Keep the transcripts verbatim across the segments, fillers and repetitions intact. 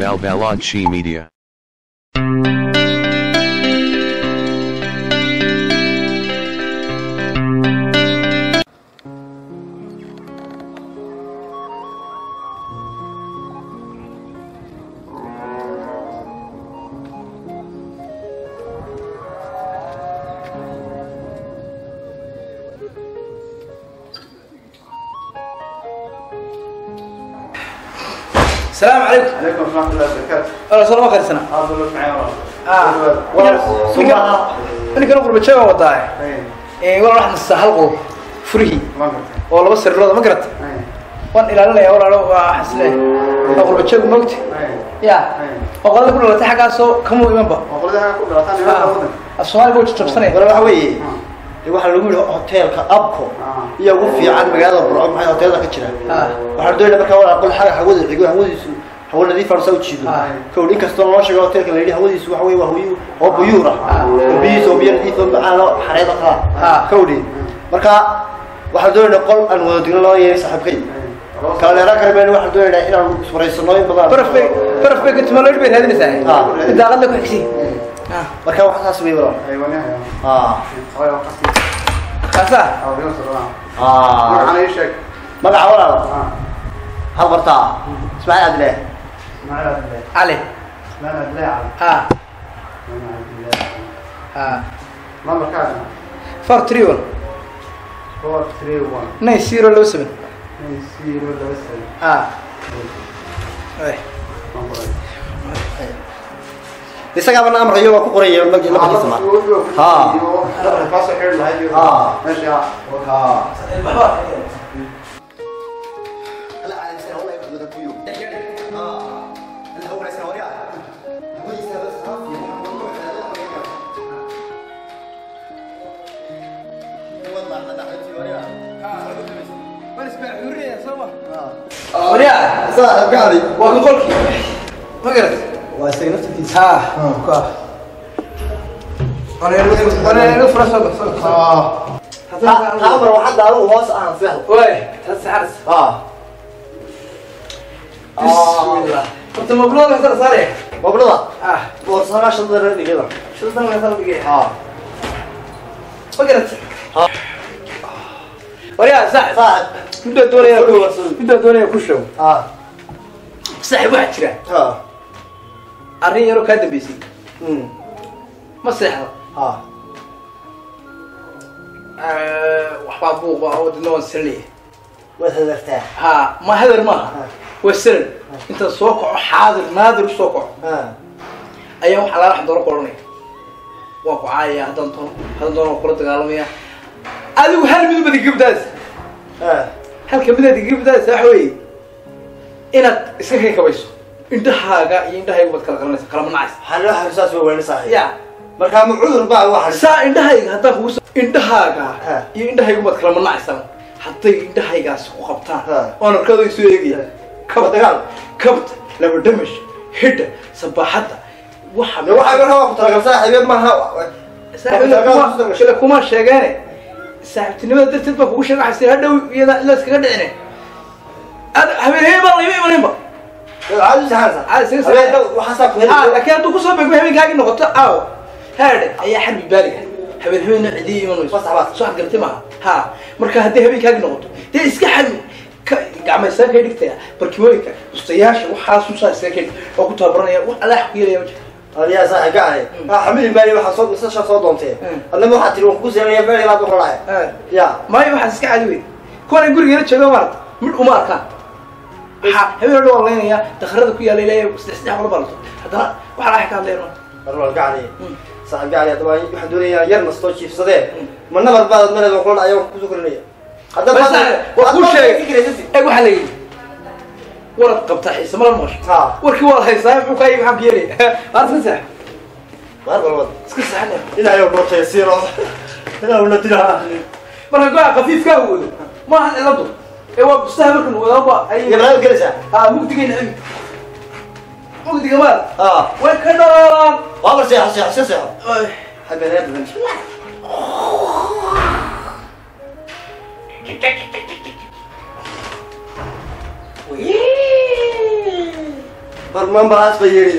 Mallay Media. السلام عليكم. عليكم ورحمة الله وبركاته. أهلا وسهلا وخير سنة. أهلا وسهلا معي والله. آه. والله. أنا كنا قرب تشابه وضايع. إيه والله راح نستحل قو فريه. ما قرت. والله بس الرياضة ما قرت. وان إلى الله يا والله لو حسله. قرب تشابه مقتي. يا. وقال لك ولا تحكي أسو كم هو يمبا. وقال لك ولا تحكي أسو كم هو يمبا. السؤال هو تشرب سنة. ولا حوي. waxaa lagu yiraahdo hotelka abko iyo ugu fiican magaalada burco maxay hotelka ka jiraan waxa doonaya marka wada qol xaraga hawada xigo hawadiisu hawl nadiif ah soo jiido koow in kasta loo sheego hotelka leeyay hawadiisu waxa way waa huyu oo buyuura biiso biyan fiiso macallo xareeda qaa koow dhig marka waxa doonaya qol aan wada digno loo yeeyo saaxiibkay kale raakar been waxa doonaya inaan suuraysanno in badan perfect perfect inta ma leeyay been hadin saay daaqada ku xigsi marka waxa taas way wada ah كذا؟ أو بيوصل راه. آه. ما عليه شك. ما دعوة له. آه. هالبرطاء. اسمعي عدلة. اسمعي عدلة. علي. اسمعي عدلة علي. آه. اسمعي عدلة. آه. ما مركزنا. فور تري ون. فور تري ون. ناي سيرو لو سبن. ناي سيرو لو سبن. آه. إيه. لسه قبل أمر يوم أكو قرية ولا جل ما تسمع ها ها ماشي ها ها وريا وأستأنفت في ها ها أنا أنا أنا أنا فرصة فرصة آه تعمر واحد على وهاس أنا فيها وين تسحرس آه بسم الله أنت مبلغ هذا صاري مبلغ آه فرصة ما شلون درني كذا شلون درني هذا بيجي آه وقرت آه وريا صح صح بدأ دوري يا كوش بدأ دوري يا كوش آه صح واحد كذا آه أرين يروح كذا بيسي، ما سهل، ها، وحبابوه وعود نون سرلي، وهذا ارتاح، ها، ما هذا ما، والسر، أنت السوق حاضر نادر السوق، ها، أيام حلا راح دور قرني، واقع عاية هذا نتون هذا دور قرط قالمية، ألو هل من بدي جيب داس، ها، هل كم بدي جيب داس يا حوي، إنك سكري كويس. أنت حاجة أنت هاي وقت كلام ناس كلام ناس هلا هرساس وين صحيح يا مركب عذر بقى واحد سا أنت هاي حتى هو أنت حاجة أنت هاي وقت كلام ناس حتى أنت هاي جالس خبطان أنا كذا يسوي كبت قال كبت لما دمش هيد سباحته واحد واحد من هوا كتر قصة حبيب ما هوا ساعة كلا كمان شجعني ساعة تني ما درت تبقى وش أنا حسيت هذا ويلا لا سكرت أنا أنا حبيب هيبا هيبا هيبا عايز هذا عايز هذا هذا وحسب هذا لكن انت كوسبك مهمي قاعد نقطه او هذا اي حد بالي حبل هنا عدي من صح صح قلت معها ها مركه هدي هبي قاعد نقطه دي اسك حد قعمه ساكه دغتها بركويكه استياش وحاسوسا ساكه او كتبرنيا ولا حقيره يا وجه اريا صح قاعد حمل بالي وحاسوب بس شاف دونتي انا ما حتى لو كوسه يا بالي لا بقرايه يا ما يحس كعدوي كون غريغه جوه مرت من عمرك ها هي لو والله يا تخردك يا ليلى استحسنها ولا برضه هذا واحد راح كان ليرون الرول قاعد صاحب قاعد يا دواي واحد دنيا يرن ستوشيف صدق ما نبر بعد ما نقول قول ايوه كسكرنيه هذا واحد شيء ايوه حليل ورد قبطه حيسه ما الموش وركي والله صاحب وكاي حق يري عارف صح ما بالوضع اسكت صحنا الى ايوه بروتي يصير انا ولا تدها مره قاعد خفيف قهوه ما لبده ايوه بستهبلكم ولا اي يبقى جلسه اه ممكن تجي نعيد ممكن كمان اه وين كان والله صح صح صح صح حاجه لا بنمشي اور من باز به یه ریز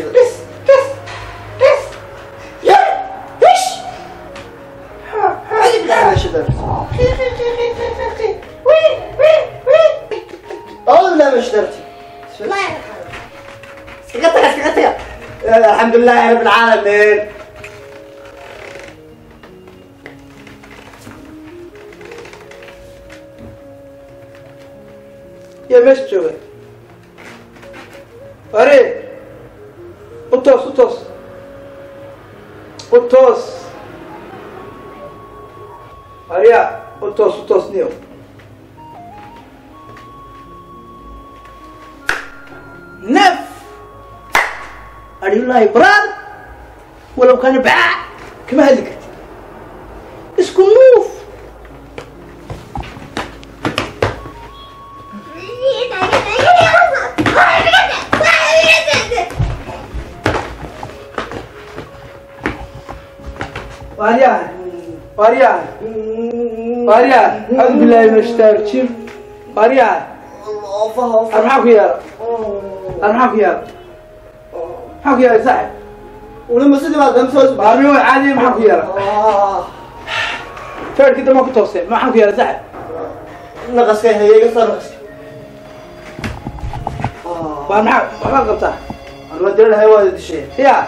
الحمد لله رب العالمين. يا مشتوي أري قطوس قطوس قطوس أريا قطوس قطوس نيو نف أريد الله إبرار ولو كان باع كما هلكت اسكن نوف واريا واريا واريا أعوذ بالله من الشيطان الرجيم واريا أرحمك يا رب أرحمك يا رب حق يا سعد ولما سيدي ما دمسوش بارمي عادي ما حق يا فعل كده ما كنت اوصي ما حق يا سعد نغسك هي قصه نغسك اه ما حق ما قبطه انا بدي لها هو هذا الشيء يا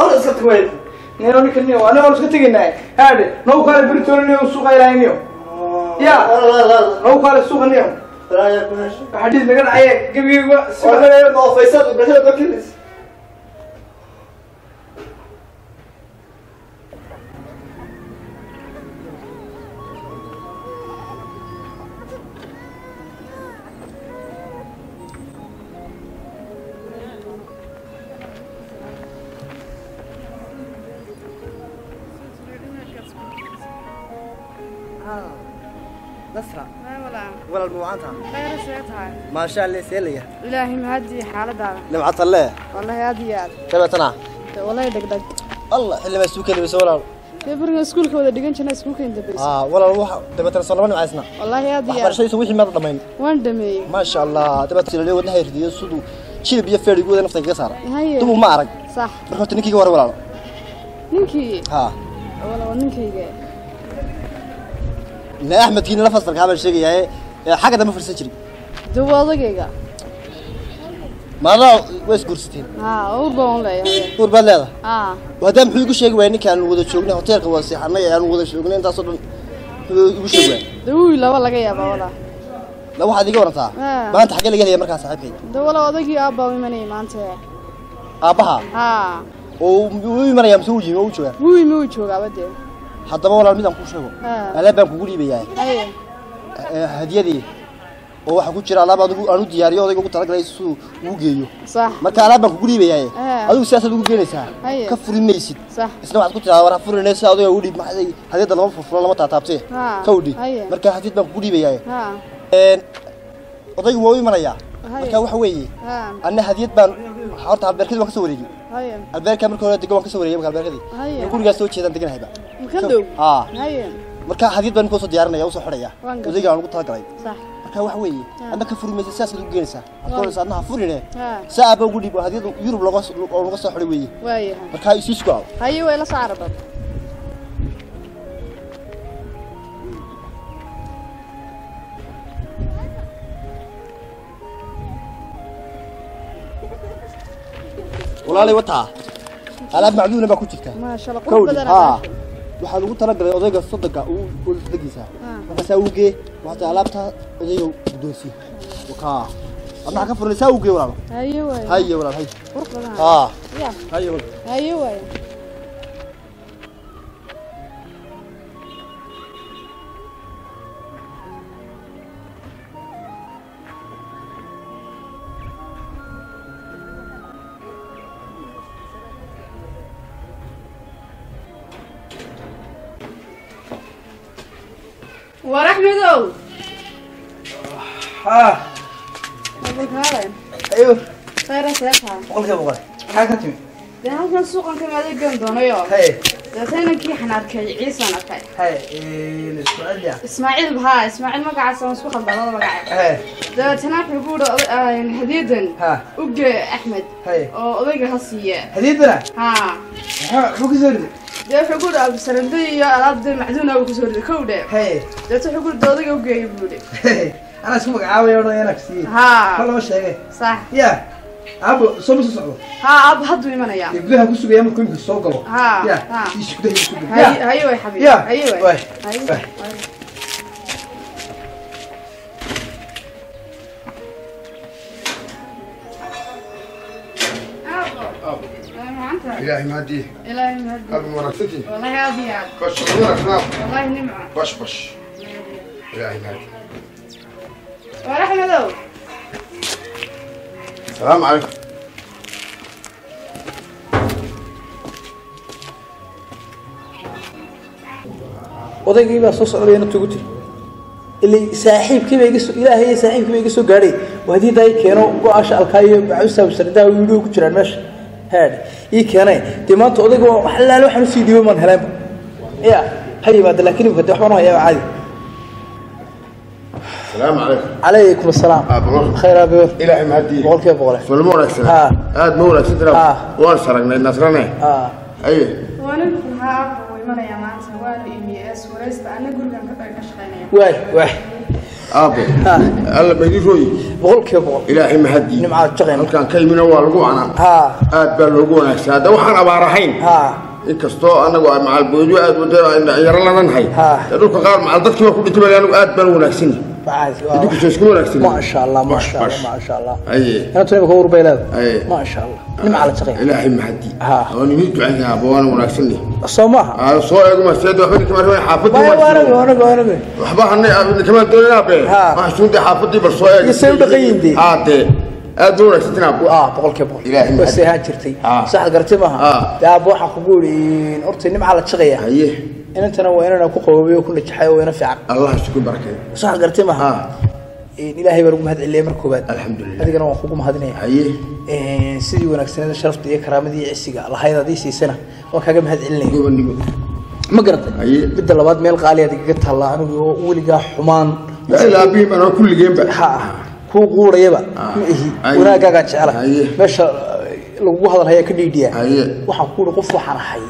أنا سكت وين؟ أنا أقول لك اليوم أنا أقول لك تجينا هذا. لو كان البركلي اليوم سوق عيني اليوم. يا. لو كان السوق اليوم. لا يا كوسان. حديث لكن عيني كبير سوق عيني ما فيصل البركلي بركلي. نصرة ولا الموعدها غير سويتها ما شاء الله سيليا إلهي مهدي حالة دارة لم عطل ليه والله يا ديال كم عطنا والله يدق دق الله اللي بسوكي اللي بسوله يبرق سكولك ولا دقنش أنا سكولك أنت بس آه ولا الواحد تبى ترسل من معزنا والله يا ديال أحضر شيء يسويه ما تضمين وين دمي ما شاء الله تبى تسير اليوم نهاية اليوم صدق شيء بيفرق يقول نفسك جسارة هاي تبو معرق صح رحت نكيك ورا ولا نكي ها ولا نكي جاي لا أحمد كين لفظ ركاب الشيء يعني حاجة ده ما فرصة شري. دو والله كذا. ما لا ويش قرصتين. آه أوربان لا يعني. أوربان لا. آه. وهذا محيي كل شيء وينك يعني وده شغلنا وتيار قواسي حنا يعني وده شغلنا أنت أصلاً كل شيء وين. دو لا والله كذا والله. لا واحد يجي ورطة. ما أنت حكي لي كذا مركز صاحبي. دو والله هذا كذا أبا ويمني ما أنت. أباها. آه. ويمني مسوي موجو. وي موجو قاعدين. هذا ما ولا ميدان كوشيبه. أنا بنقولي بيجاي. هدية دي. هو حكوا شراء لا بعد أنو دياري هذا يقول ترى رئيس ووجيو. صح. ما كان لا بنقولي بيجاي. أنو سياسة ووجيو نسا. كفر الناس. صح. إسمع عاد كنت على كفر الناس هذا يقولي ما هذا هذا دلهم فرفلا لما تعتابته. كودي. مركا حديث بنقولي بيجاي. إن هذا يقولي مريا. مركا هو حويه. أن هدية بن حارت على البركة وكسوري. البركة مركا هو تجوا كسوري يبغى البركة دي. يقول جالسوا شيء تنتقل هيبا. كدو آه هاي مركا حديد بان كوسو ديارنا يوصل حرية وزي جالو قطع قريب صح مركا وحوي أنا كفر من الساس اللي جينسا أقول سأنا حفرنا سأبى أقول لي بهديد يروح لقص لقص حريوي وياه مركا يسيش قال هاي ولا صعرب والله لي وتها أنا معلومة بكتبتها ما شاء الله كود آه waxaan ugu talagalay odayga saddexa uu kulligiisa waxa saawge waxa alaabta odayo doonsi waxa ana ka furlay saawge walaal haye way haye walaal haye qurqada ah ya haye walaal haye way وراك مدو ها أقولك هذا أيوه خير سيفها أقولك أبغى حاجة تمي ده هذا السوق أنت ما تيجي عندنا يا هاي ده ثاني كي إحنا ركعي عيسى نفعل هاي الإسماعيل يا إسماعيل بها إسماعيل ما قاعد سوى سوق البلد ما قاعد هاي ده ثاني في بورد ااا حديدا ها أوجي أحمد هاي أو أوجي هسية حديدا ها ها شو كسرني ده في بورد أبو سرندي يا العبد المعدون أبو كسرني كودا هاي ده في بورد ده أوجي بورد هاي أنا اسمك عاوي ولا أنا كسي ها والله مش هيك صح يا أبو صوب صوب ها أبو هدوي منا يا يقولها كوسو بيعمل كل السوق ها ها يشكده يشكده هاي أيوة يا حبيبي أيوة أيوة أبو إلهي ما دي إلهي ما دي أبو مراتي والله يا أبي يا بش والله نمعة بش بش إلهي ما دي وراح مدو السلام عليكم odagii baa soo socdayna tugutay ilaa saaxiibkiiba iga soo ilaahay saaxiibkiiba iga soo gaaray waadii day keeno go'aasha alkaayo bacusab sardaa wiidu ku jiraan meesha heer ii keenay timaanto odagu wax laalo waxaan sii diibo man helaan ya xariibada laakiin waxa waxaan hayaa caadi السلام عليكم. عليكم السلام. آه خير أبي ورد. إلهي مهدي. بقول كيف بقول. في المورك سنة. آه. هاد مورك سنة. آه. وانسرقنا النصراني. آه. أيه. وأنا نفهمها ويمنا يا مان سواد إمي إس ورست أنا أقول لك أنت كشخانية. واي واي. أبو. آه. الله بيجي شوي. بقول كيف بقول. إلهي مهدي. نمعاد تغني. كان كلمة أول جوانا. آه. هاد بالجوانا سادة وحنا بارحين. آه. إنكستو أنا وع مع البيجو أد ودر إن يرلنا نحي. آه. يدوك قارم على ضدك ما كنت تبلي أنا أد بالونك سنة. ما شاء الله ما شاء الله ما شاء الله أيه أنا ترى بكور بيلاد أيه ما شاء الله نمع على تغيير إلهي محدي ها أنا نيجي عندنا أبوان وناكسني الصومها الصومها يقوم السيد وحبني كمان شوي حافظني وأنا وأنا وأنا وأنا وحبني كمان تقولي لا بيه ها ما شوندي حافظني بالصومها يصير دقيقين دي آه دي أدورك ستنا أبو آه بقول كبول إلهي محدي بس هاجرتي صح قرتمها آه ده أبو حقولين أرتي نمع على تغيير أيه إن أنت نوى أنا كوكوبي وكل شيء وينفع الله يشكر بركة صح قرتمها ها إلهي بركم هذا اللي مركوبات الحمد لله هذا كنا أخوكم هذني أيه سيدي ونكسنا شرفت يا كرامة دي عسيقة الله هذا دي سي سنة وكاجم هذا اللي ما قرت أيه بدي الله بعد ما يلقى عليه دقيقتها الله أنا ولقى حمان لا بيم أنا كل جيم بحا كوكور يبا أيه وأنا قاعد شعله أيه مش لو هذا هي كل يديه أيه وحكون قفوا حرحي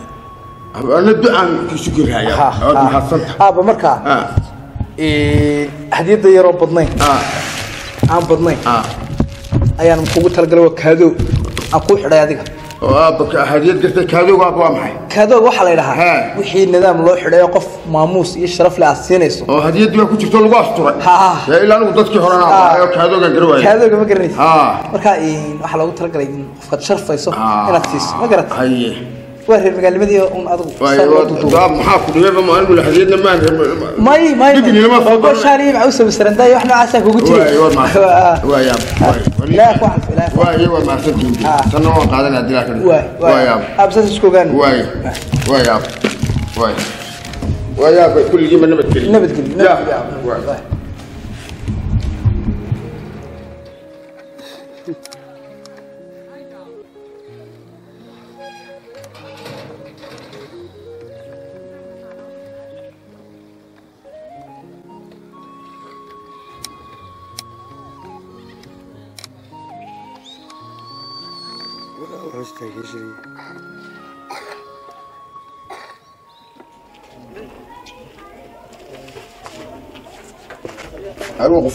أنا دعم شكرها يا أنا حصلت أبا مركا إيه حديد يرو بضني آه عم بضني آه أي أنا مكوب ترجلو كهذو أقول حدا يدك وأبك حديد قلت كهذو وأبو محي كهذو وحلا لها وحي النظام لو حدا يقف ماموس يشرف له السينس وحديد يا كنت تقول واستر ها لا إلا أنا قلت كهرنا كهذو كجروي كهذو كمجرني ها مركا إيه وحلا وترجلين فقد شرف يصح أنا تيس ما قرت هي وارهب مقال مدي أم أضرب. طاب محافظ ويبقى ما أقول لحديد لما ماي ماي. دقني لما فوق. شاريم عوسى بسرنداي وإحنا عساك وقتي. وايوه ما. وايام. لا كوحف لا. وايوه ما سجل. سنو قاعدين عدلاتنا. واي وايام. أبسط شكوكان. واي وايام واي وايام كل جيم نبت كل. نبت كل. لا. واي. أروح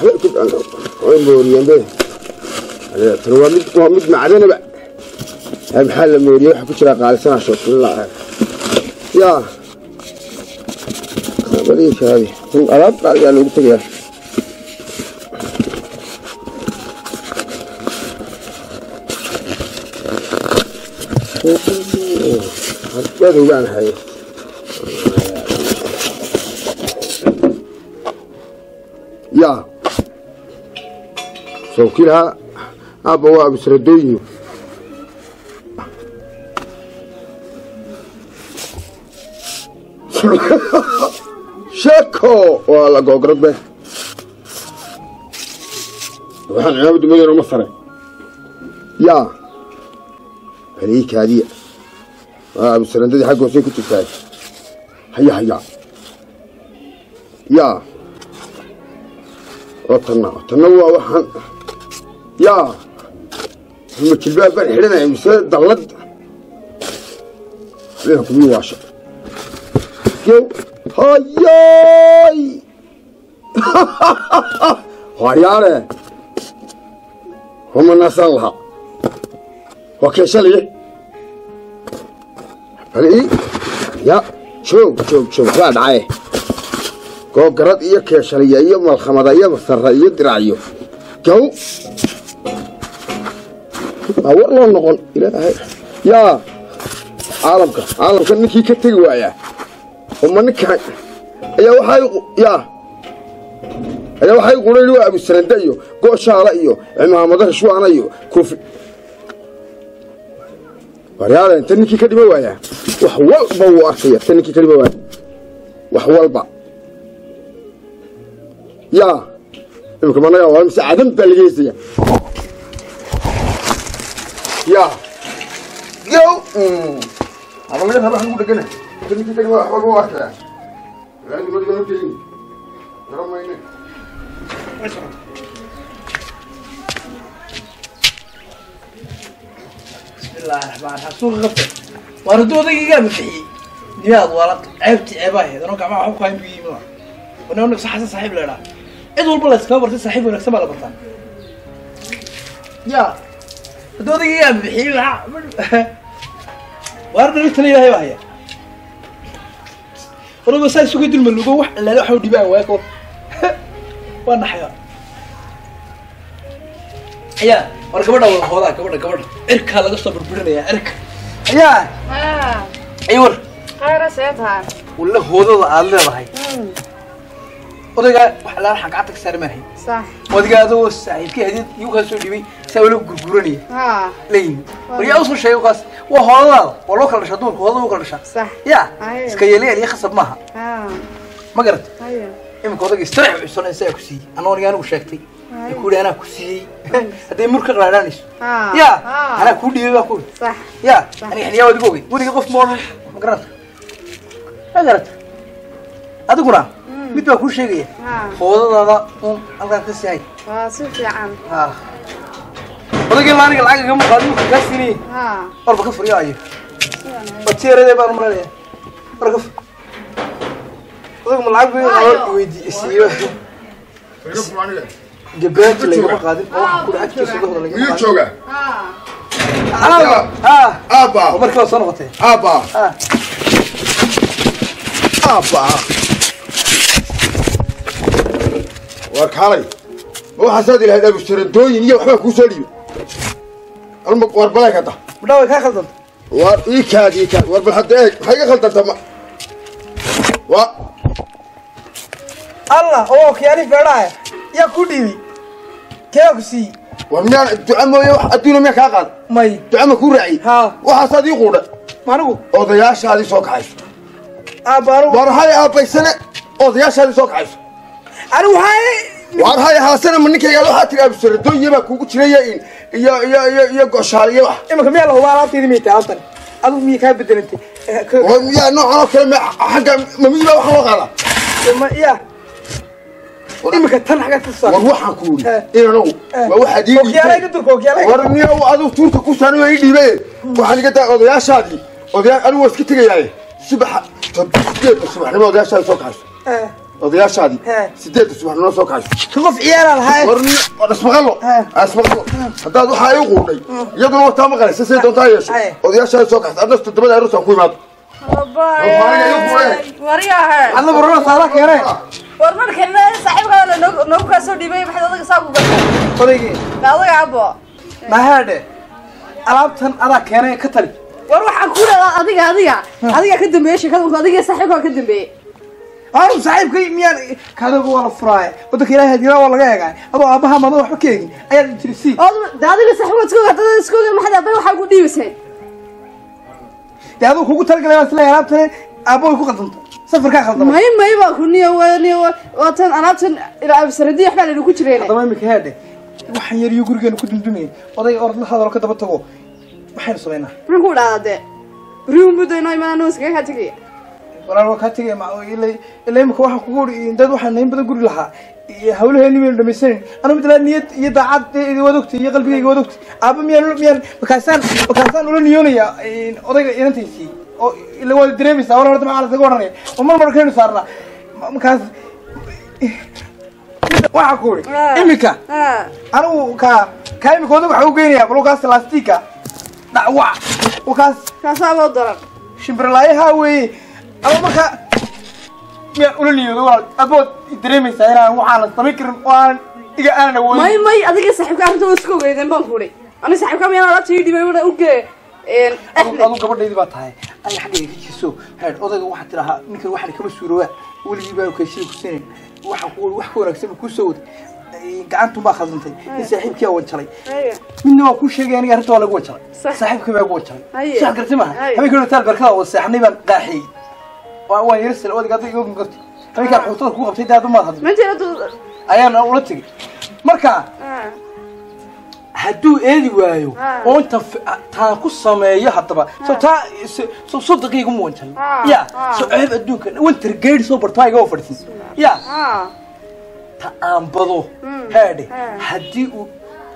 حلقت أنا وين موريان ده أنا تروى مد مد معدنا بقى هالمحل موريان حكوا شراق على سنة شوف الله يا بريش هذه ألعب قال قالوا قلت لي يا سوكيلها أبوها بسردويو شكو والله قوقرب به وحن عابد مدير مصر يا هريك هذه آه بسردويو حق وسيكو تساعد هيا هيا يا وطنوا تنوع وحن يا المكلباب الحلنا يمسد ضلد لكم يواشر جو هاي هاياره هم الناس الله وكشلي هل يا شوف شوف شوف قاعد عاي كوكرات إيه كشلي إيه والخمرة إيه والسرة إيه دراعيه جو أولا نقول إلى يا عربك عربك إنك يكتر وياه وما نكحي أيوه حي يا أيوه حي يقولون له أبو السنديو قوش علىيو إما ما ده شو عنايو كوف بريالة تني كي كلمة وياه وحوال بواسية تني كي كلمة وياه وحوال بع يا يمكن أنا يوم سعدم بالجيزية يا يو أمم أنا ليه هذا هنقول كنا كنا كنا ما أحوال واحدة لا نقول لهم تيجي ترى ما ينفع بسم الله الرحمن الرحيم سوق وردوا ذيك مفي نياض ورد عبتي عباية ده نوقع معه قايم بيجيبنا ونقول نفس حسن صاحب لنا إذا البلد كبر تصاحبه نكسب على برتان يا دودي يا بحيلها وارد مثل إلى هواية وربما سايسوق الملوك وح لا لوح ودماء واكو وانا حياة يا وركبنا والخوضة كبرنا كبرنا إرك هذا قصة بربنا يا إرك يا أيور خير سيدها ولا خوضة على هاي ودقا وح لا حق عتك سر ماهي صح ودقا ذو السعيد كي هديت يوكل سودي سألوك جورني ها لين وليه أصل شيء وقص وهذا والله كل شيء دون هذا وكل شيء صح يا سكيلي اللي يخصب معها ها ما قرت أيه إما كذا يستريح يستريح يستريح كسي أنا ورجال وشكتي يقول أنا كسي هذا يمرك غلانيش يا أنا كودي وأكود صح يا أنا يعني يا ودي قوي ودي قف مال ما قرت ما قرت هذا كنا متى كل شيء هذا هذا أنا كسي هاي آه سوتي عم آه ولكن أنا أقول لك أنا أقول لك أنا أقول لك أنا أقول لك أنا أقول لك المك وربلاك هذا. بدوي كه خلطة. ور إيك هذا إيك هذا وربل حتى إيك هيك خلطة تما. و. الله أوكي أنا بدراه يا كودي كيوكسي. ورنا تعمو يو أدينا ميا كه ماي. تعمو كورعي. ها. وحصاد يقوله. ما نقول. أو ضياع شادي سوق عايش. أبارو. ورهاي أبي سنة أو ضياع شادي سوق عايش. أروهاي. وارهاي حسنا منك يا لوحة ترى بسرعة دوي يبقى كوكش ليه إن يا يا يا يا قشار يبقى إما كم يلا هو عارف تيجي ميت عطل أبو مي كاب بدنت يا نوع أنا كلام حاجة ما مي لو حلو غلا إما يا إما كتر حاجة تصير وروح أكون إيه نو وواحد يجي كوكيا لا يقدر كوكيا لا ورني أو أدو تورك كوسانو هيدي بيه وحنا كده أو يا شادي أو يا أنا وسكت جاي سبحان سبحان الله يا شادي سكاش أضيع شادي سديت سبحان الله سوق عايز تقف إيران هاي ورني أسمع له أسمع له هذا هو حيوقني يدور وتامك على سيد تونتايش أضيع شادي سوق عايز أنا استدمت على رؤسه أخوي مات وريها أنا بروح صارك يا ري ورمك هنا صاحب قال نوك نوك سودي بيه بحد هذا كسابو طريقي لا ضيع أبوه ما هذا ألعب تن أراك يا ري كتر وروح أقول أديك أديك أديك أقدم بيش كذا أديك صاحبك أقدم بيه أنا صاحب كذي مير كذا والله فراي وده كيله هديرا والله جاي أبغى أبغى ما أروح كذي أيا ترسي أه ده أديك صاحبك تقول هذا تقول ما حد أبغى حقول دي بس هاي ده أبغى خوك ترى كلامك لا يا رب ترى أبغى خوك أنت صفر كذا ما هي ما هي بقولني واني واتن أنا أتن إلى بسردي إحنا اللي نقول شرينا طبعا مك هذا وحين يريو قرقة نقول دمدمين وضي أرض الحضارة كذا بتقول وحين صوينا نقول هذا ريوم بدو إنه ما نوسك هاتكي ولا وقتي مع إلي إلي مك واحد كقول إن ده واحد نين بدو يقول لها هقوله هني من المسين أنا مثلا نيت يدعت يودكت يقلبي يودكت أبى ميان ميان بكاسان بكاسان ولا نيوني يا وضي أنت يسي اللي هو الدريمس أول مرة تمام على سكورني وما مرة كنا صارنا مكاس واحد إمكا أنا وكا كايم كودو بحوجيني أقول كاس لاستيكا دعوة وكاس كاس أبغى ضرب شمبرلاي هاوي أنا مكا يقولني والله أبغى الدريمس أنا وعلى الطريق وأنا إجا أنا وين ماي ماي أديك سحب كام توسكو جدا بقولي أنا سحب كام يا راتي دي ما أوكي أنا أقول كبر لي بطاهي أنا حكي كذي سو هاد أضاق واحد تراها نكر واحد كبر سورة واللي يبغى يكسر كسرني واحد يقول واحد يقول أكسر كسود قعدت ما خزنتي السحب كيا وانشري منو أكو شيء يعني قررت ولا قوي شري السحب كيا وانشري صح قررت معه هم يقولون تالبر كلا والسحب نبى قاحي وهو يرسل أضاق قاعد يقوم قرتي هم كانوا حوطات كوه بتيجي هذا ما خزن من جلده أيام أنا ولتقي مركع هدو إيدي ويايو وأنت تاقصة ما يحطبا سو تا سو صدق يقوم وانشل يا سو عيب أدوك وأنت رجال سوبر تايج أوفرتين يا تأم بضو هادي هدي و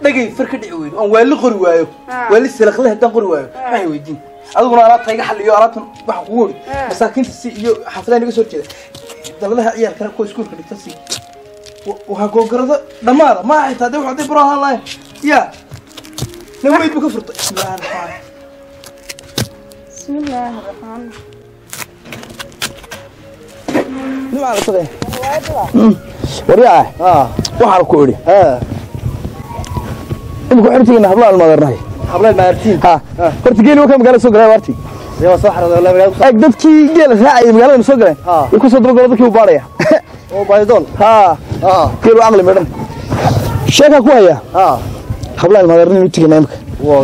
دقي فركد عويد أو ولا غر ويايو ولا السلخ له تنقر ويايو ما يودين أظن أنا تايج حل ياراتهم بحقول مساكين تسي حفلان يقصر كذا دلها يا كلام كويس كل كذا تسي وهاكو قرضة دمارة ما عيت هذا وحدي براها الله يا نويت بكفر بسم الله الرحمن بسم الله الرحمن نوع على صغير وريعه اه وحر كوري اه ابقوا حرتي لنا حبلها المدرناي حبلها المدرتين اه قلت جيلي وكم قال سوق راي ورتي يا صحرا ولا بلا اقدتكي جيل راعي مقالنا سوق راي اه يكون صدر قلبك وباريا او بايدول ها اه كيلو عقل مدن شيكا كويا اه حبلها المدرنين متكنا امك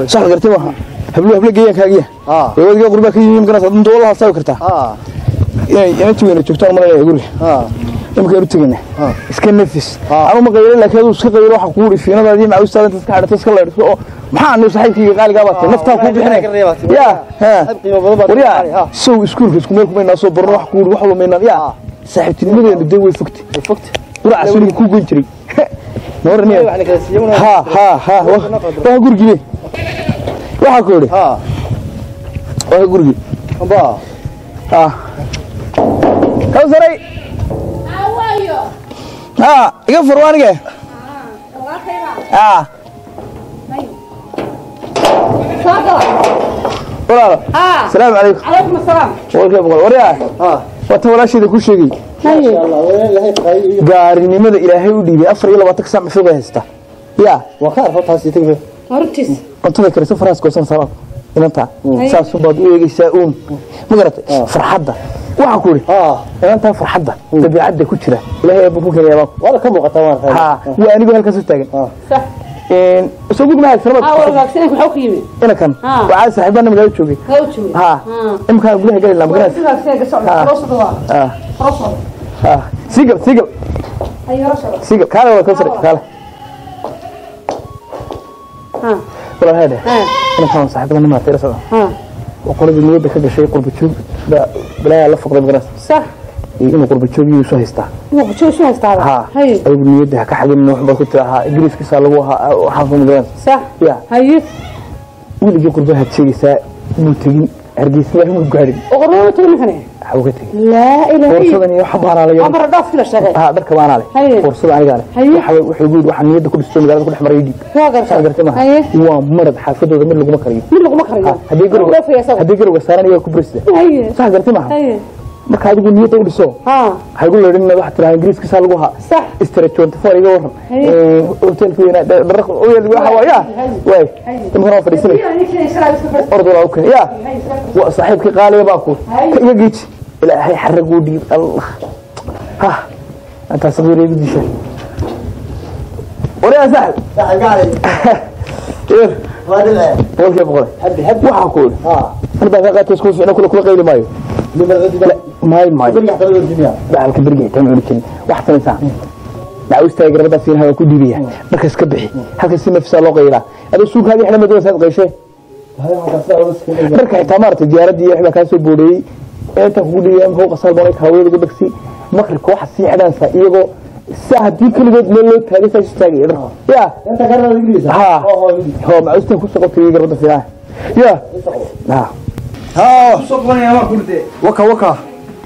صح قرتي وها حبلو حبلو جيان كاجيا اه يودي قربك يمكن صدن دوله حساب كرتا اه يعني انت وين جبتها مره يقول اه امك ارتجنا اه اسكن نفس انا ما غير لك هذا اسك غير waxa ku rifiina dadii ma ustaan dadka xadta iska leerto maxaa noo saxiibkii qaaliga baatay nafta ku bixinay ya ha qiimo badan baad soo iskuulka isku meel ku meena soo barno wax ku wax loo meena ya saaxiibtinimadeena day way fogtay fogtay qura asri ku goyn jiray noorniya ha ha ha waxa gurgii waxa ku ri ha waxa gurgii aba ha kawsaray ها يا فروانك اه والله خير اه طيب تفضل والله اه السلام عليكم وعليكم السلام وكيف بقول وريا اه وقت ولا شيء كل شيء ما شاء الله وين لهي قاي غارنيمده الهي وديبي أربعة وعشرين ساعه فوق هيستا يا وقار فطاسي تكفي هرتيس انت فكرت فراس كوسن صلاه انت ساسو باد ويغيسا اون ما غرت فرحده waxa ku ri ah inta farxadda dabiicadda ku jira ilaahay buu keenayaa wala ka muuqata waan raadin waa anigu halkaas u taagan sax in soo gudmaad farabad ah wala waxaan ku xawqiimi ina kan waa saaxiibana magaal joogay ha imka gudaha galay la magaal ah ah sigal sigal ayo rashad sigal kala wala ka sare kala ha wala hada ina kan saaxiibana ma tiirasada ha وقلبي نود كذا شيء قرب تشوف لا بلا لف قرب غراس صح إنه قرب تشوف يوسف هيستا وقتشوف شو هيستا ها هاي قلبي نود كحاجة إنه حبك تراها إدريس كسالوها وحافظهم غراس صح يا هاي ولقي قربها تشيل سا متجين أرجيسيا هم الجارين أقربوا تقولي فني حوقتي لا إلهي فرصة إني حبها على يوم عبر ضاف كل شيء ها بركب أنا عليه فرصة أنا قال حوي وحوجود وحني يد كل السوم قال كل حمر يدي ها قرص قرص ما هو مرض حافظه ضمير لقمة كريم من لقمة كريم هدي قرو هدي قرو وسارني وكبرسة صح قرص ما markaad ugu niyada u dhiso ha haygu leerinna wax tiraahdo ingiriiskiisa lagu ha sax istiraajoontifoor iga waran ee hotelka weynaa daraq oo yeel waxa waaya way tamara fariisay ordo la okan ya wa saaxiibki qaaliga baa ku iga giij ilaahay xaragu dhiib allah ha anta sabiirey gudisho ولا سهل سهل قال كيف هذا العين قول كيف قول حب حب وحا اقول اه انا بغيت اسكن في كل كل قيل مايو لا ماي ماي برجع طلع الدنيا بعلك برجع تعمل لك واحد ثاني ساعه دعوه استاجر بدا في الهواء كو ديبيا مركز كبخي هلك سي مفسا لو قيلا هذا سوق هذه احنا مدرسه قيشه هذا مدرسه بس بركه تمرت ديارتي احنا كاسو بودي انت كودي ام فوق صالبه هواء دبكسي مخرك واحد سي عدان سايغو الساعة دي كل قد لو تاريخ اشتاقي يا انت قرر الانجليزي ها هو مع استن كل سقط في قربت في يا ها ها سقطني يا ما قلت وكا وكا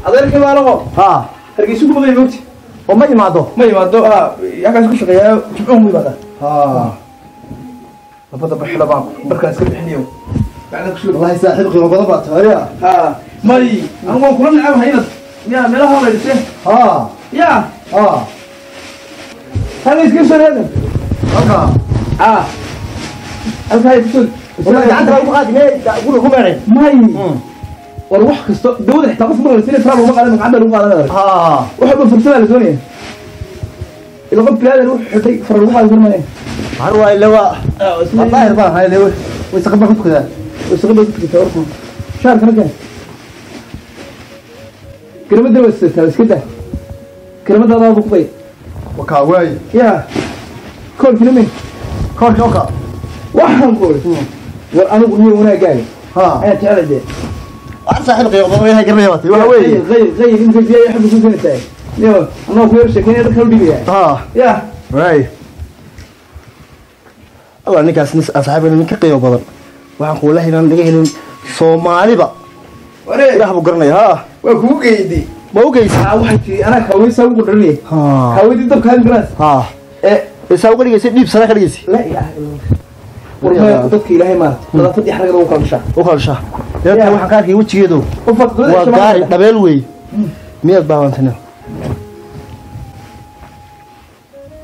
ادرك ما لغو ها ترجيسو بده يموتي وما يمادو ما يمادو ها يا كان كل شيء امي بدا ها بدا بحله باب بركاز كبخنيو بعدك شو الله يساعدك وبضبط يا ها مالي انا كلنا نلعب هنا يا ملها ولا ها يا ها هل يسكن هذا؟ أوكا. آه. أنا يسكن. ولا عندك أوقات ليه تقول لكم يعني؟ ماي. والروح كست دولة حتى قسم الرسالة الفرع وما قال لك عمل وما قال لك. آه. وحب الفرسان على زونية. إذا قلت لا روح حتى فر الروح على زونية. عروة اللي هو. الله يرضى هاي اللي هو. ويستقبل خطك ذا. ويستقبل خطك ذا أركم. شارك مكان. كلام الدرب السيستم بس كده. كلام الدرب هذا بقضي. وكاوي يا كل فيلمي كل شوكة واحد نقول وأنا أقول وأنا جاي ها أنا تعرف ده أحسن حلقة يوضعها كريماتي وهاوي غير غير يمكن فيها يحب يشوفين التاي يو أنا في وش كان يدخل بيها ها يا راي الله إنك أسنس أصحابنا من كقي وبضر وأقول له هنا نجيهم صومالي بق ولا راح بقرني ها وأقول كيدي موجي ساويتي أنا كوي ساوي قرني كوي تدب كان جراس ها إيه ساوي قرني يصير نيب سنة قرني يصير لا يا والله تدك إلهي ما ولا تدي حرق وقرشة وقرشة يا واحد كاركي وتشي يدو وقاري تبلوي مية باون سنة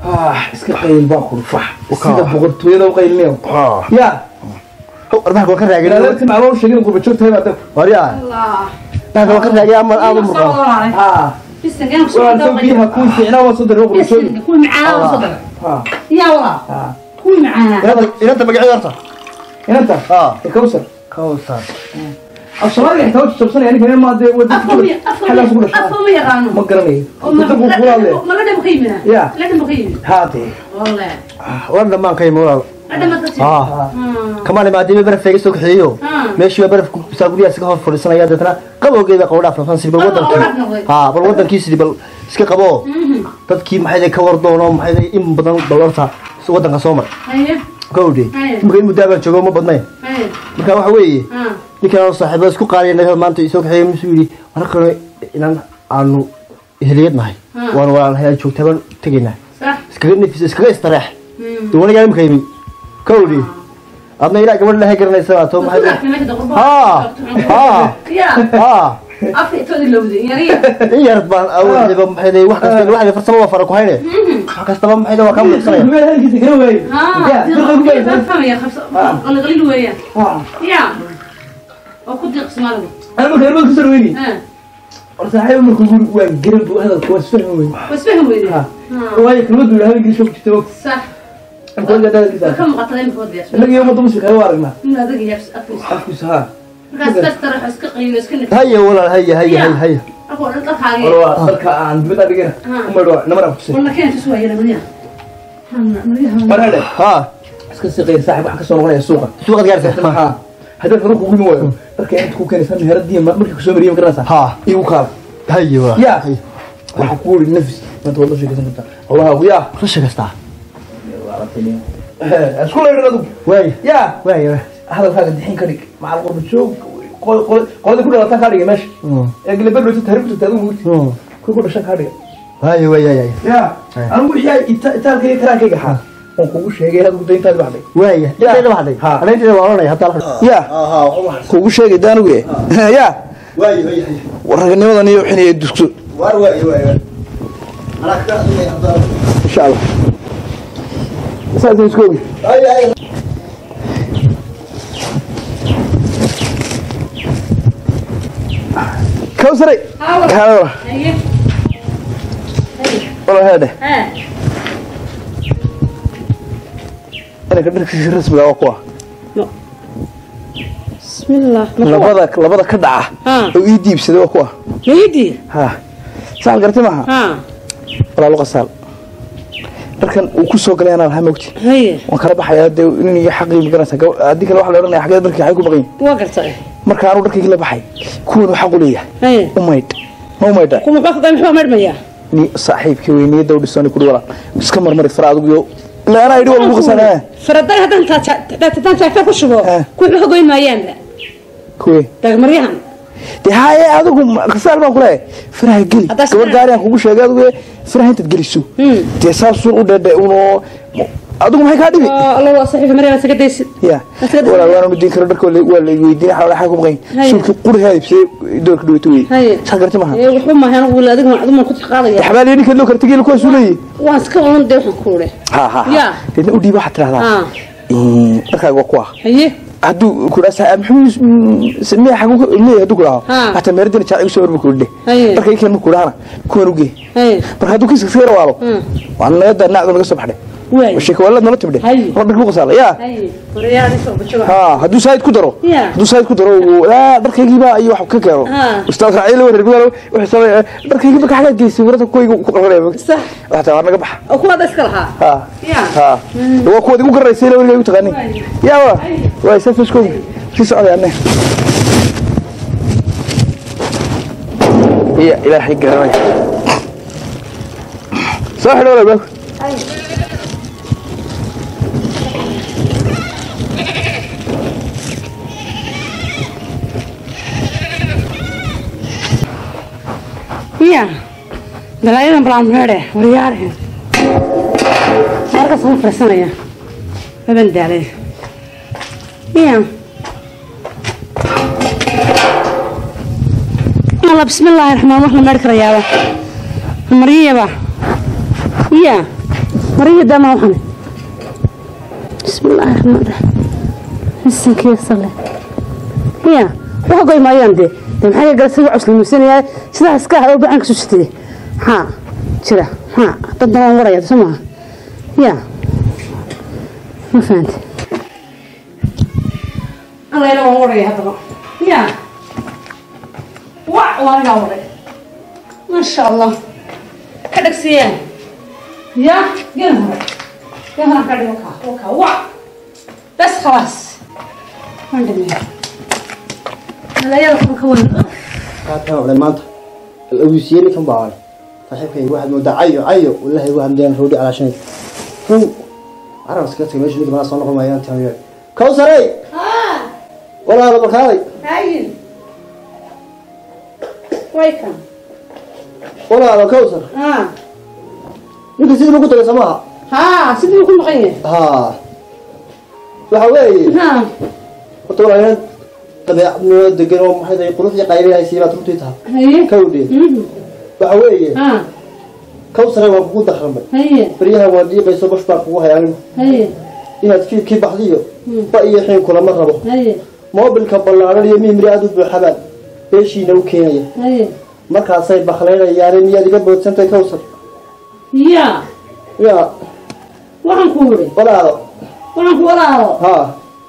آه إسكت قيل باخور فح وكذا بقرت وينه وقيل نيو آه يا أربعة وكذا يعني لا تسمع لون شجين وقربتشوف تهيبة تف وريا لا لو كنت يا امر ابو مرقه ها بس كان صوتها فيها كل فعله وصدر رغم كل كل معاه وصدر ها يا والله كل معاه انت مقعد ارته انت اه الكوثر كوثر الصوره اللي احتاج تبصري يعني كمان ما ودي افهمي افهمي افهمي يا غانم ما قرني ما لازم قيمه لا لازم قيمه هاتي والله والله ما قيمه والله ها كمان ما أدري برف فيك سوق حيو ماشي برف ساقولي أسكها فرسان يا دتنا قبوا كذا قولا فرنسي بالوضع ها بالوضع كيسي بال سك قبوا تذكي محل كوردونا محل إم بدن بالورثة سوادنا كسامر كودي ممكن مدابر شو ما بدنا مكان حوي مكان صاحب بس كقاري إنه ما أنت سوق حيو مسؤولي أنا كنا إن عنو إهليت معي وأنا وأنا هاي شو تبان تجينا سكرني في سكرني استريح دونا جاي مخيمي كودي أنا إلى قبل لا هجرنا سواتهم هذا ها ها ها أفيت هذا اللوزي يا ريت يا رب أول اللي بمحيله واحد كان واحد فرصة ما فرقوا هنا كاستبان محيله وكم بصير ها تفهم يا خمسة أنا قليل وياه يا وكنت قسم على أنا ما كان ما كسر ويني أرتاحي من خبر وجرب وهذا كويس فهمي كويس فهمي ها وهاي كلود ولا هاي كل شو بتشتغل صح أقول هذا كذا. كم قطعين فود يا شباب؟ لقي يوم طمس في هوارنا. لا دقي يفس أكوس. أكوس ها. قاس تسترح أسكق يسكن. هيا ولا هيا هيا هيا هيا. أقول أنت خارج. والله صرك عند متى دقينا؟ هم يروح نمر أبوسي. والله كان تسوى يلا منيح. مرحلة. ها. أسكن صغير صاحب حق صورة ولا السوق. السوق جالس. ها. هذا الفرق كل مويه. بركي أنت كوكان يسمى هردي ما بركي كسوم ريم كراسة. ها. يوكاب. هيا ولا. يا. وحقول النفس ما تولش شيء كذا. الله وياه. كل شيء كذا. أشكون يردو. وين؟ يا وين؟ هذا هذا الحين كريك مع الغرب تشوف قل قل قل كل رأسك هاري ماشي. اللي بدو تتهرب تتهرب موت. كل كل رأسك هاري. هاي وين يا يا. أنا أقول يا إتا إتا كذي كذا كذا ها. كوكوش هيك هذا كده إنت لوحدك. وين؟ إنت لوحدك. ها. أنا إنت لوحدك. يا. كوكوش هيك ده أنا وياه. يا. واي واي ورقنا مدن يوحين يدكتور وار واي واي أنا كتاب إن شاء الله سألتني سكوبي أي أي كوسري هلا والله والله هذا أنا كنت في الرسم الأقوى بسم الله لبضك لبضك كدعة ويدي بس ده أقوى يدي ها سال قرتي معها ها ولا لقى سال لكن وكل سوق اللي أنا الهم وقتي هي وكلب حياتي إني حقي بجنسة جو أديك الواحد اللي أنا حقي أدرك حقي بقي وقرتي مركا أنا أدرك كله بحي كونه حقه ليه هي أميد ما أميد كونه بأخذ أنا ما أميد ني صاحب كويني ده ودستاني كل ولا بس كم مرة فرادو جو لا أنا يدور لقى سال فرادة هذا تاتا تاتا تاتا كشوفه كل حقه ما ينبع كوي تغمريهم تهاي هذا كم كسر ما كله فرح جلي كبر داري أخوك شو هذا فرح أنت تجلي شو تساس شو وده ده ونو هذا كم هيك هذا الله أصحى في مريم سكتيس يا ولا ولا بدي كردك ولا ولا يديني حاول أحكم غين شو كقول هاي بس يدور كده توي سكرت معه يا وحوم ما هنا ولا هذا ما هذا ما كنت خاضي تحبالي إني كده كرت جيل كويس ولي واسكون ده كوره ها ها يا لأن ودي واحد ترى ها تكاي وقوة هي هادو كراسة محمد سميها حقوق اللي هادو كلها حتى مردنا شاعر يصور بكرده بركة يكمل مكورانا كوروجي بركة هادو كيس كثير والله وعنا يدا نعذب نقص بحده والشيك والله ما نتبدي ربك مو قصالة يا ها هادو سايد كدرو هادو سايد كدرو لا بركة يجيبها أي واحد ككيرو أستاذ رعيل ورجله وحسنا بركة يجيبك حاجة جيس ورده كوي كوي صح حتى عنا جبح أكو هذا سكرها ها ها هو أكو هذا مقرر يسيله ولا يتغني يا وا وايس شوف شوف شو سؤال يعني هي إلى حين قريب صح ولا لا؟ هي دلائل برام هذا ورياره مركز هم فرسنا يا بنت عليه يا الله بسم الله الرحمن الرحيم مركز ريابة مريبة يا مريبة ده ما وحنا بسم الله الرحمن الرحيم هسه كيف صلي يا وحقي ما يندي لكن هذا جالس يعصب المسنية شذا سكاه أو بعكس شتى ها شذا ها تطلع ورايا تسمعها يا ما فهمت الله يلوم ورايا هذا يا وع وأنا ورايا ما شاء الله كذا سيان يا جنبها جنبها كذا وكا وكا وع بس خلاص ما عندي لا يلقون كون. كاتها ولا مات. الأوسيين كم بعال. فحكي واحد مدعي عيو والله واحد دين هودي على شنو. هو عارف سكتي ماشي لما صنعوا مايان تاني. كوسري. ها. ولا هذا بكاري. عين. ويكم. ولا هذا كوسر. ها. ممكن سيدي ممكن تسمعها. ها سيدي ممكن مغني. ها. الحوايج. ها. قطور عين. طبعاً دقيقهم هذا يقولون في قايلة هاي سيرات روتيتها كودي بعوية كوسرة وابقود دخلنا بريها ودي بيسوا بس بقوها يعني إنها تكيف كيف بحذية بقية الحين كل مرة ما بالكبر على اليمين بريادو بالحبل إيش ينوكيه ما كاسير بخلينا يعني مية دقيقة بتسمع كوسر يا يا وعنكوري ولا وعنكوري ها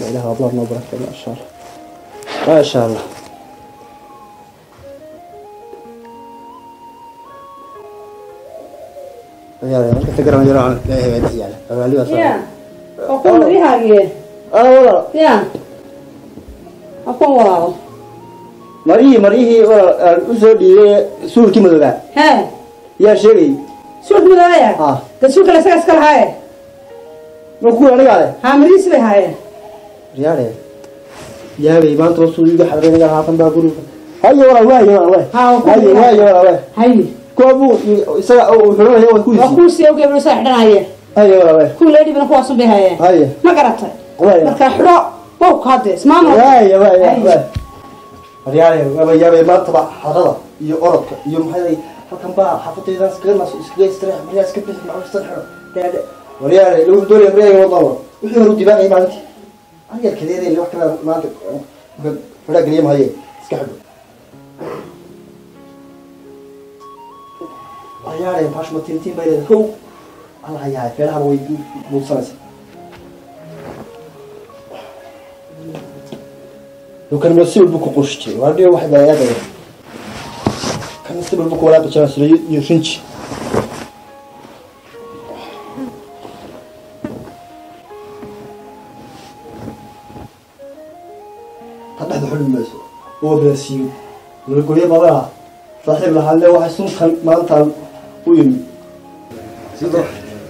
لا إله إلا الله بركة ما شاء الله ما شاء الله يا رب كنت أقرأ مجرى عن لا يهبط يعني أقول لي يا أقول لي هاجي أنا ولا يا أقول ولا مريه مريه وأسر دي سور كم ده؟ ها يا شيري سور كم ده يا؟ آه تسور كلا سكاس كلا هاي نقول أنا قاله ها مريه سبه هاي رياله يا بيمان توصل يجي حربنا هاتم بقولك هاي ولا ولا هاي ولا هاي هاي ولا ولا هاي كابو يسا أو فلان هاي وكوسي وكوسي أو كابو ساحنا هاي هاي ولا ولا كل هذي بنقول سبه هاي هاي ما قرأته ولا كحرق بوك هذا اسمه ما هاي ولا ولا رياله يا بيمان تبع حرارة يقرب يوم هذا هاتم بقى حفظت إذا سكر ناس سكر استريح مريا سكر بس معه استريح رياله لو دول يبريه والله وحنا ردي بقى إيه معناته أنا كذي اللي وحنا ما عندك فرق نيم هاي سكحلو هيا لين باش متينتين بيرد هو الله هيا فيها هو يجي مصلص لو كان مسيب بكو قشتي وعندي واحدة يا ده كان مسيب بكو ولا بتشاس لي يفنش هذا حلو المسو هو برسيو ونقول يا بابا صاحب الحلة واحد سوق خل ما أنت وين سيدو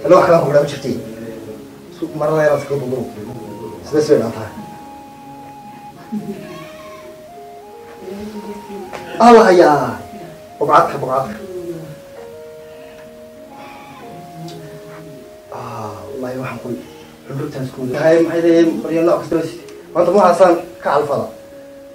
أنا واحد أقول لك شفتي سوق مرة يا راسك بقول سلسلة نطها الله يا وبعتها وبعتها آه الله يوحنا كل حلو تنسكون هاي هاي ريال أكثر وأنت مو حسن كعالفضاء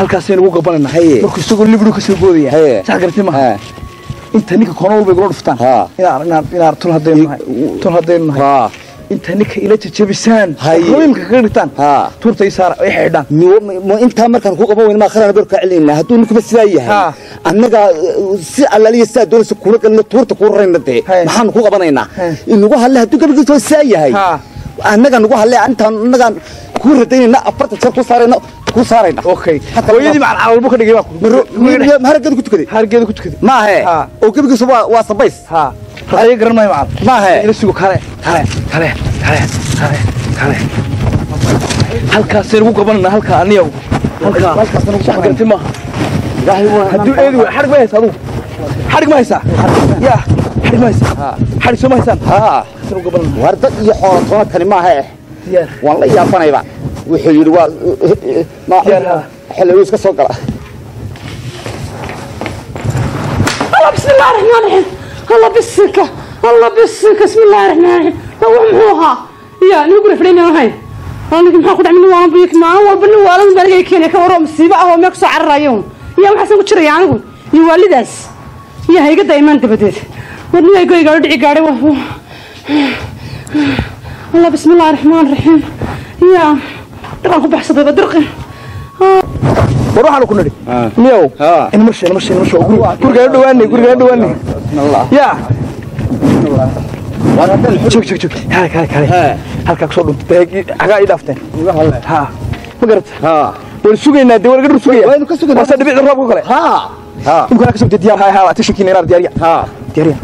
halkaasina ugu qabanana haye markii isagoo libru ka soo boodaya haye saxgartima ha inta ninka koonol bay goor ftaan ha ila arnaa ila artul hadeen tul hadeen ha inta ninka ila jabisaan muhiim ka qirtaan ha turtay saar ay xidhan ma inta markan ku qaban weyn ma kharaad door ka cilinaa haduu ninku basiyaa yahay annaga si allaliya saa doonaysa kula galno turta ku reeynade maxaan ku qabanaynaa inagu hal haduu gabadii soo saa yahay annaga nagu hal inta annaga ku reeynayna afarta sar ku saarayna كوسارين. أوكي. ويدي مع العرب كده جيبك. مرة هرجت كنت كده. هرجت كنت كده. ما هي. ها. أوكي بيجي صباح وصبيس. ها. هاي قرن ما يبعد. ما هي. يلسوق خالي. خالي. خالي. خالي. خالي. خالي. هالك سيربو قبلنا هالك أنيو. هالك. هالك سيربو شحن كنت ما. هدول إيدو حرق ما يسألو. حرق ما يسأ. يا. حرق ما يسأ. حرق شو ما يسأ. ها. سيربو قبلنا. وردت يحور طوات هني ما هي. والله يا فني بعد. وحيل و ما حلها حلويس كسوقة. الله بسم الله الرحمن الرحيم. الله بسكة الله بسكة بسم الله الرحمن الرحيم. وامحوها يا نقول فلنا وهاي. أنا كنت أخذ عمل وأنا بيك معه وبنو وأنا برجع كنا كورم سيبا هو ماكسو على الرأيهم. يوم حسن كنت شري عنهم يوالداس. يا هيك دايما تبديت. ونو هيك يقعد يقعد وهو. الله بسم الله الرحمن الرحيم. يا درقه بحصد بدرقه وروح على كنري ميو انا مش انا مش انا مش اقول كرجا دواني كرجا دواني الله يا وانا ده شوف شوف شوف هاك هاك هاك هاك صوب تهي اغا يدافتن ها مغرت ها ورسوقنا دي ورغد رسوقيا وين كسوقنا بس دبي الراب وكله ها ها يمكن كسبت ديار هاي ها تشكي نيرار دياريا ها دياريا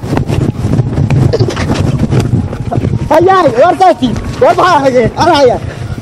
هياي ورتاتي وضعها هيك انا هيا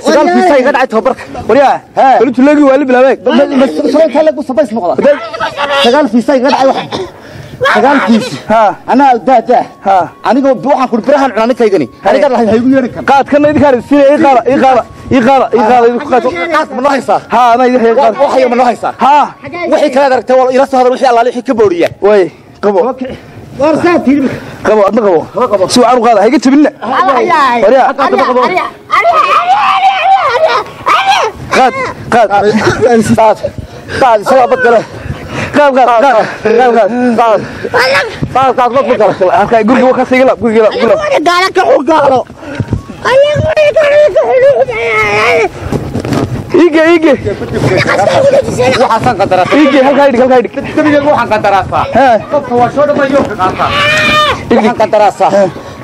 سلام في ساي قاعد تهبرك وريا ها قلت له لي ولا بلاك بس صوت هلك وصبيس نقطه سلام في ساي قاعد واحد سلام كيس ها انا ده ده ها انا بوحه كربرهن انا كيغني انا قاعد هيغو يرك قاد كان يدي كار سي اي قار اي قار اي قار اي قار يدي قاد قاد ما هيسا ها انا يدي قاد وحي ما هيسا ها وحي كلا دركته ولا يرسو هذا وحي الله لي خي كبوريا وي قبو ورسات هيلمك قبو ما قبو ما قبو سو عرو قاده هيك تبنا الله يا اريا اريا اريا اريا قاد قاد قاد قاد سوا بكره قاد قاد قاد قاد قاد قاد قاد بكره هكا يقول لي وخسي يلا قول يلا قول قالك هو قالو ايي قالك إيجي إيجي وحسن قدرات إيجي هل هيدك هل هيدك تبي وحسن قدرات ها هو شو ده ما يوقف قدرات إيجي قدرات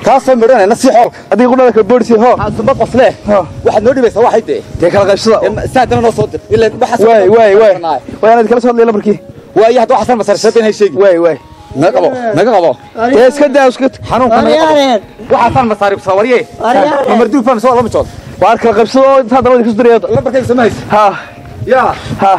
كاسة مرنة نصيحة أدي يقولنا لك البورسي ها سبب قصله واحد نودي بس واحد ده ذيك الغشة ساعتين ونص صدق إلا بحسن واي واي واي وأنا ذيك الغشة اللي أنا بركي واي هتو حسن مسار شتين هالشيء واي واي نقبل نقبل إيش كده إيش كده حنون أريان وحسن مسار بصوريه أريان مردود فان سؤال مشوار وارك القبسون هذا ولد كسر يد لبك السمايس ها يا ها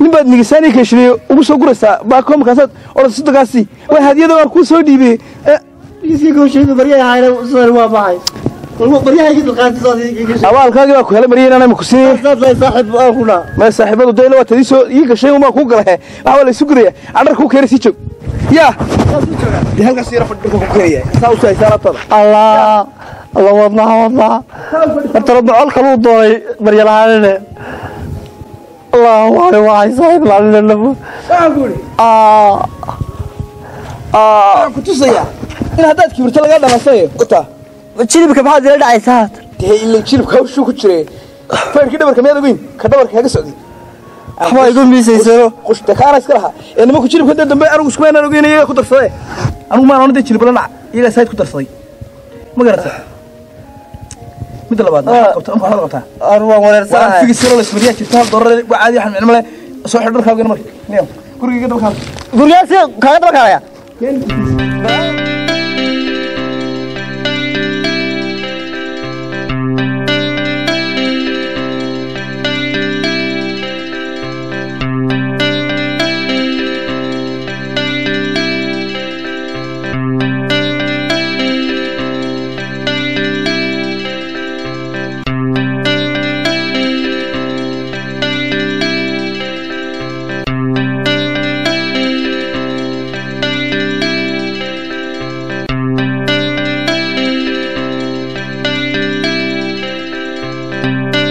نبا نجساني كشري وبسوا كرسا باكم كاسات أرسلت كاسي وهذه ده واركوسوا ديبي. يسي كشري بريء عينه صاروا باعي. والله بريء عيد القاسي صادق كشري. أوال كان يبغى كهلا بريء أنا مكسي. لا صاحب أخونا. ما صاحب هذا دايلو تريسو يكشري وما كوكله. أول سكرية أنا كوكير سيجو. يا. ده هل كسيرة فدك كوكير. ساوسي سارطة. الله. الله وضعها وضعها أتردع على القلوب ضوي برجل علينا الله وعلي وعلي صاحب العلينا اللبو أقولي آه آه كنت صيح إن هدات كبرت لك أنا صيح قطع تشيني بك بحاجة لأنا عيسات تهي اللي تشيني بك وشو كنت شريه فين كده بركم يا دوين كده بركم هكا سعودي أحمد يقول لي سيسيرو قش تكارا اسكرها إن ما كنت شيني بك ده دمبي أنا وش كمان أنا دوين إيه كتر صيح أنا ما أنا ندي تشيني بلا نع إيه سايد كتر صيح ما قرأت مدة لبعض. أم هذا قطع. أروى ولا رسالة. في السيرة الإسبانية شفتها ضرر وعادي إحنا نعمله صحيح ضرر خالقنا مرة. نعم. كوري كده بخال. كوري أسير خالد بخاليا. Thank you.